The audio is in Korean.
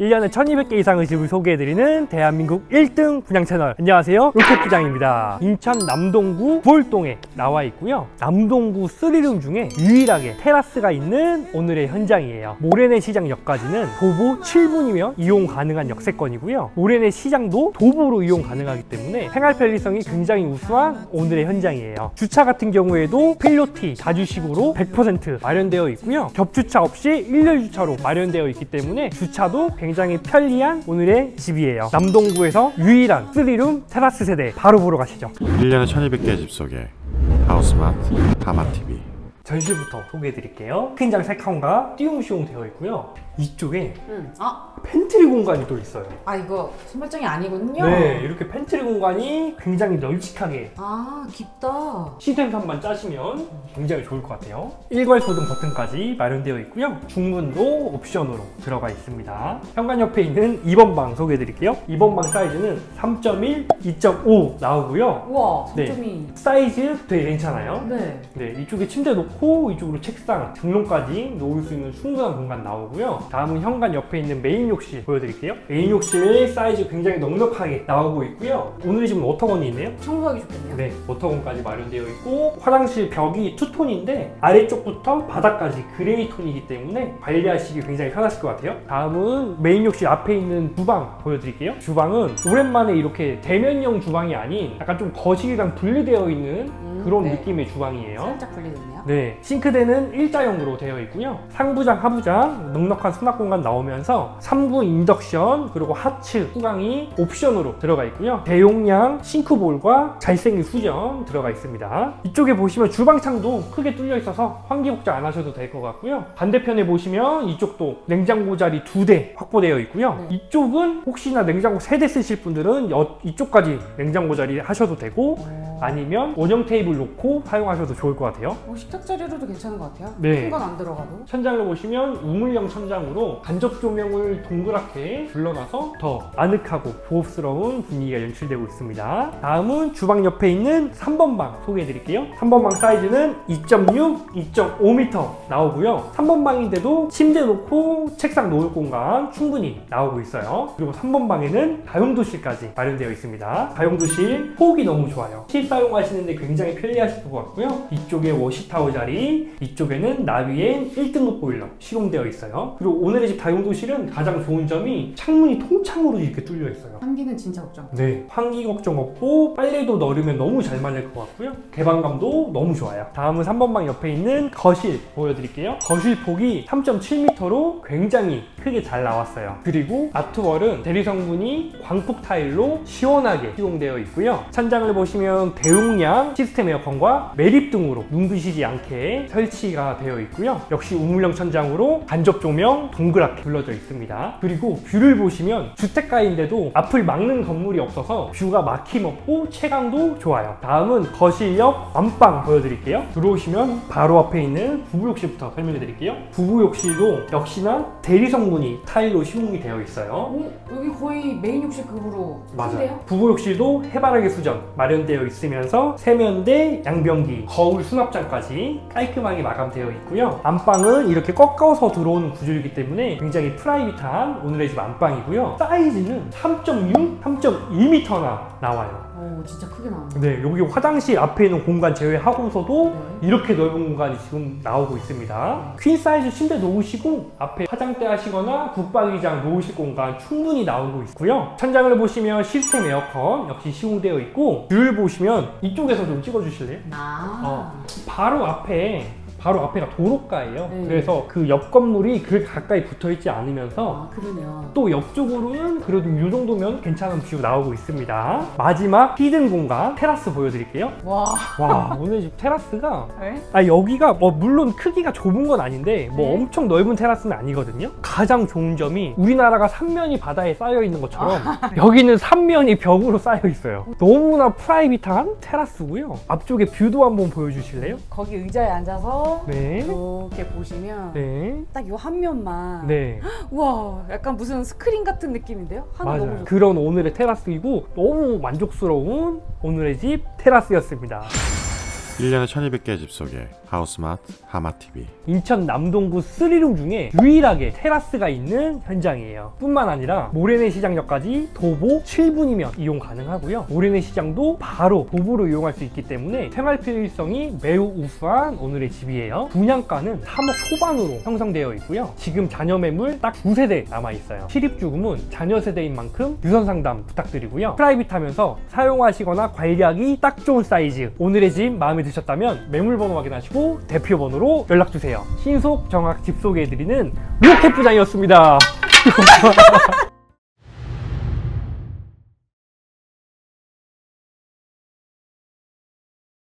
1년에 1200개 이상의 집을 소개해드리는 대한민국 1등 분양 채널, 안녕하세요, 로켓부장입니다. 인천 남동구 구월동에 나와 있고요, 남동구 3룸 중에 유일하게 테라스가 있는 오늘의 현장이에요. 모래내 시장역까지는 도보 7분이면 이용 가능한 역세권이고요, 모래내 시장도 도보로 이용 가능하기 때문에 생활 편리성이 굉장히 우수한 오늘의 현장이에요. 주차 같은 경우에도 필로티 자주식으로 100% 마련되어 있고요, 겹주차 없이 일렬 주차로 마련되어 있기 때문에 주차도 굉장히 편리한 오늘의 집이에요. 남동구에서 유일한 3룸 테라스 세대 바로 보러 가시죠. 1년에 1200개의 집 소개, 하우스마트 하마TV. 전실부터 소개해드릴게요. 킹장 3칸과 띄움시용 되어 있고요, 이쪽에 팬트리 공간이 또 있어요. 아, 이거 선발장이 아니거든요? 네, 이렇게 팬트리 공간이 굉장히 널찍하게, 아, 깊다. 시스템판만 짜시면 굉장히 좋을 것 같아요. 일괄 소등 버튼까지 마련되어 있고요, 중문도 옵션으로 들어가 있습니다. 현관 옆에 있는 2번 방 소개해드릴게요. 2번 방 사이즈는 3.1, 2.5 나오고요. 우와, 3.2. 네, 사이즈 되게 괜찮아요. 네. 네, 이쪽에 침대 놓고 이쪽으로 책상, 장롱까지 놓을 수 있는 충분한 공간 나오고요. 다음은 현관 옆에 있는 메인 욕실 보여드릴게요. 메인 욕실 사이즈 굉장히 넉넉하게 나오고 있고요. 오늘이 지금 워터건이 있네요. 청소하기 좋겠네요. 네, 워터건까지 마련되어 있고, 화장실 벽이 투톤인데 아래쪽부터 바닥까지 그레이 톤이기 때문에 관리하시기 굉장히 편하실 것 같아요. 다음은 메인 욕실 앞에 있는 주방 보여드릴게요. 주방은 오랜만에 이렇게 대면형 주방이 아닌 약간 좀 거실이랑 분리되어 있는 그런 느낌의 주방이에요. 살짝 분리됐네요. 네, 싱크대는 일자형으로 되어 있고요, 상부장, 하부장 넉넉한 수납공간 나오면서 3구 인덕션, 그리고 하츠 후광이 옵션으로 들어가 있고요, 대용량 싱크볼과 잘생긴 수전 들어가 있습니다. 이쪽에 보시면 주방창도 크게 뚫려 있어서 환기 복장 안 하셔도 될 것 같고요, 반대편에 보시면 이쪽도 냉장고 자리 2대 확보되어 있고요. 이쪽은 혹시나 냉장고 3대 쓰실 분들은 이쪽까지 냉장고 자리 하셔도 되고, 아니면 원형 테이블 놓고 사용하셔도 좋을 것 같아요. 식탁 자리로도 괜찮은 것 같아요. 네, 큰 건 안 들어가도. 천장을 보시면 우물형 천장으로 간접 조명을 동그랗게 둘러놔서 더 아늑하고 보호스러운 분위기가 연출되고 있습니다. 다음은 주방 옆에 있는 3번 방 소개해드릴게요. 3번 방 사이즈는 2.6, 2.5m 나오고요, 3번 방인데도 침대 놓고 책상 놓을 공간 충분히 나오고 있어요. 그리고 3번 방에는 다용도실까지 마련되어 있습니다. 다용도실 폭이 너무 좋아요. 사용하시는데 굉장히 편리하실 것 같고요, 이쪽에 워시타워 자리, 이쪽에는 나비엔 1등급 보일러 시공되어 있어요. 그리고 오늘의 집 다용도실은 가장 좋은 점이 창문이 통창으로 이렇게 뚫려 있어요. 환기는 진짜 걱정 없어요. 네, 환기 걱정 없고 빨래도 넣으면 너무 잘 말릴 것 같고요, 개방감도 너무 좋아요. 다음은 3번 방 옆에 있는 거실 보여드릴게요. 거실 폭이 3.7m로 굉장히 크게 잘 나왔어요. 그리고 아트월은 대리성분이 광폭 타일로 시원하게 시공되어 있고요, 천장을 보시면 대용량 시스템 에어컨과 매립 등으로 눈부시지 않게 설치가 되어 있고요, 역시 우물형 천장으로 간접 조명 동그랗게 둘러져 있습니다. 그리고 뷰를 보시면 주택가인데도 앞을 막는 건물이 없어서 뷰가 막힘 없고 채광도 좋아요. 다음은 거실 옆 안방 보여드릴게요. 들어오시면 바로 앞에 있는 부부욕실부터 설명해 드릴게요. 부부욕실도 역시나 대리성분이 타일로 시공이 되어 있어요. 여기 거의 메인 욕실 급으로 맞아요. 부부욕실도 해바라기 수전 마련되어 있어요. 있으면서 세면대, 양변기, 거울 수납장까지 깔끔하게 마감되어 있고요, 안방은 이렇게 꺾어서 들어오는 구조이기 때문에 굉장히 프라이빗한 오늘의 집 안방이고요, 사이즈는 3.6, 3.2m나 나와요. 오, 진짜 크게 나와요. 네, 여기 화장실 앞에 있는 공간 제외하고서도 이렇게 넓은 공간이 지금 나오고 있습니다. 퀸 사이즈 침대 놓으시고 앞에 화장대 하시거나 붙박이장 놓으실 공간 충분히 나오고 있고요, 천장을 보시면 시스템 에어컨 역시 시공되어 있고, 뷰를 보시면 이쪽에서 좀 찍어주실래요? 바로 앞에가 도로가예요. 네. 그래서 그 옆 건물이 그 가까이 붙어있지 않으면서, 그러네요. 또 옆쪽으로는 그래도 이 정도면 괜찮은 뷰 나오고 있습니다. 마지막 히든 공간 테라스 보여드릴게요. 와 오늘 집 테라스가 여기가 뭐 물론 크기가 좁은 건 아닌데 뭐 엄청 넓은 테라스는 아니거든요. 가장 좋은 점이 우리나라가 3면이 바다에 쌓여 있는 것처럼 여기는 3면이 벽으로 쌓여 있어요. 너무나 프라이빗한 테라스고요. 앞쪽에 뷰도 한번 보여주실래요? 거기 의자에 앉아서 이렇게 보시면 딱 요 한 면만 우와, 약간 무슨 스크린 같은 느낌인데요? 너무 그런 오늘의 테라스이고, 너무 만족스러운 오늘의 집 테라스였습니다. 1년에 1200개의 집 소개, 하우스마트, 하마TV. 인천 남동구 3룸 중에 유일하게 테라스가 있는 현장이에요. 뿐만 아니라 모래내 시장역까지 도보 7분이면 이용 가능하고요. 모래내 시장도 바로 도보로 이용할 수 있기 때문에 생활 필요성이 매우 우수한 오늘의 집이에요. 분양가는 3억 초반으로 형성되어 있고요. 지금 자녀 매물 딱 2세대 남아있어요. 실입주금은 자녀 세대인 만큼 유선 상담 부탁드리고요. 프라이빗하면서 사용하시거나 관리하기 딱 좋은 사이즈. 오늘의 집 마음에 드셨다면 매물번호 확인하시고 대표번호로 연락주세요. 신속 정확 집 소개해드리는 로켓부장이었습니다.